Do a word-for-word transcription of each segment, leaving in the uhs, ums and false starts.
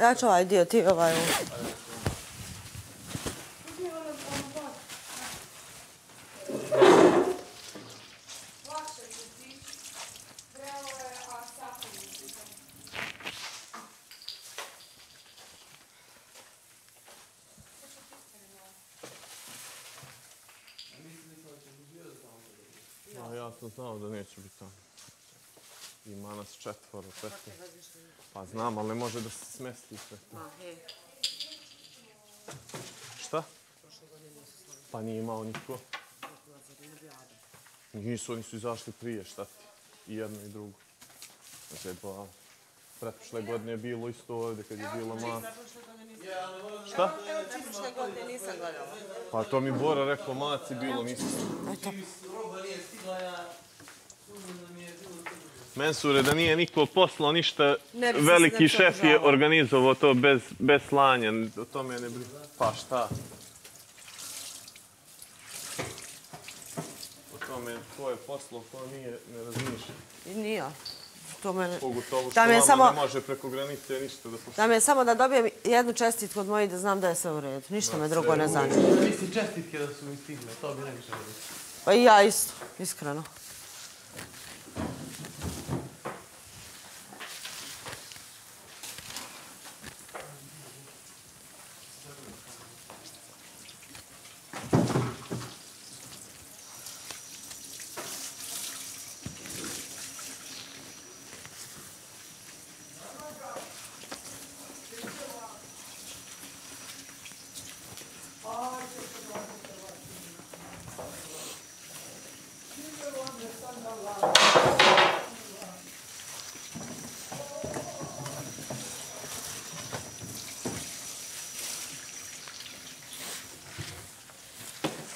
Ja ću ovaj dio, ti ovaj ovo. Znao da neću biti tamo. Ima nas četvoro, četvoro. Pa znam, ali ne može da se smesti sve to. Šta? Pa nije imao niko. Nisu, oni su izašli prije, šta ti? I jedno i drugo. Zajebala. Pretpošle godine je bilo isto ovdje kad je bila Mata. Šta? Pretpošle godine nisam gledala. Pa to mi Bora rekao, Maci bilo, nisam. Eto. Mensure, da nije niko poslao ništa, veliki šef je organizovao to bez slanja. O tome je ne briga. Pa šta? O tome to je poslao, to nije, ne razmišlja. Nije. Pogotovo što vama ne može preko granice ništa da pošli. Da me samo da dobijem jednu čestitku od mojih da znam da je sve u redu. Ništa me drugo ne zanima. Mislim čestitke da su mi stigle, to bi najviše u redu. Pa i ja isto, iskreno.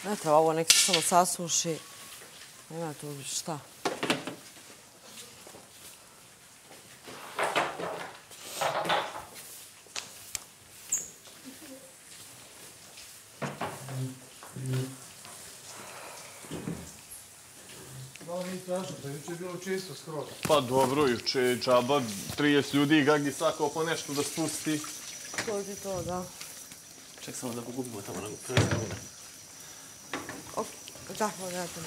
Ne treba ovo, nek se samo sasuši. Nema tu šta. Malo nije strašno, to juče je bilo čisto skroz. Pa dobro, juče je džaba, trideset ljudi i gagi svako po nešto da spusti. To ti to, da. Ček samo da pogubimo tamo na gubinu. Da, pogledajte.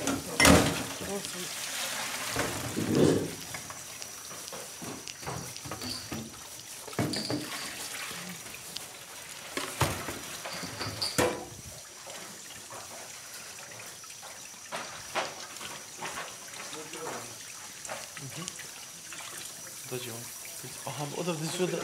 Dođi on. Aha, odavde ću da...